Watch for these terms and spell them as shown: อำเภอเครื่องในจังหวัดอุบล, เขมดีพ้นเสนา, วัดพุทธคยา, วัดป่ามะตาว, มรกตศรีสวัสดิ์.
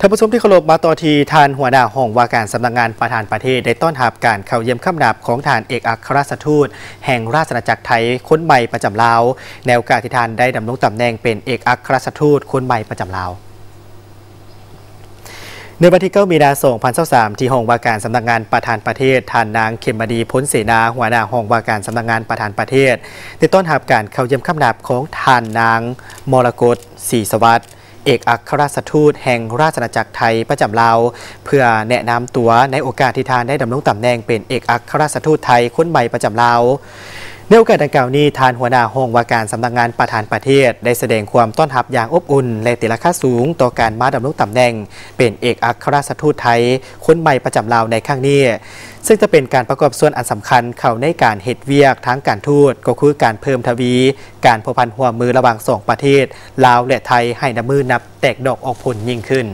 ท่านผู้ชมที่เคารพมาต่อทีท่านหัวหน้าห้องว่าการสำนักงานประธานประเทศได้ต้อนรับการเข้าเยี่ยมคำนับของท่านเอกอัครราชทูตแห่งราชอาณาจักรไทยคนใหม่ประจำลาวในโอกาสที่ท่านได้ดำรงตำแหน่งเป็นเอกอัครราชทูตคนใหม่ประจำลาวในวันที่9 มีนาคม 2023ที่ห้องว่าการสำนักงานประธานประเทศท่านนางเขมดีพ้นเสนาหัวหน้าห้องว่าการสำนักงานประธานประเทศได้ต้อนรับการเข้าเยี่ยมคำนับของท่านนางมรกตศรีสวัสดิ์เอกอัครราชทูตแห่งราชอาณาจักรไทยประจำลาวเพื่อแนะนำตัวในโอกาสที่ท่านได้ดำรงตำแหน่งเป็นเอกอัครราชทูตไทยคนใหม่ประจำลาวในโอกาสดังกล่าวนี้ท่านหัวหน้าห้องว่าการสำนักงานประธานประเทศได้แสดงความต้อนรับอย่างอบอุ่นและเกียรติค่าสูงต่อการมาดำรงตำแหน่งเป็นเอกอัครราชทูตไทยคนใหม่ประจำลาวในครั้งนี้ซึ่งจะเป็นการประกอบส่วนอันสำคัญเข้าในการเหตุเวียกทั้งการทูตก็คือการเพิ่มทวีการผูกพันหัวมือระหว่าง2 ประเทศลาวและไทยให้ดำมือนับแตกดอกออกผลยิ่งขึ้น